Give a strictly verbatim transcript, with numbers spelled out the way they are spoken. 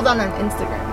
Hold on on Instagram.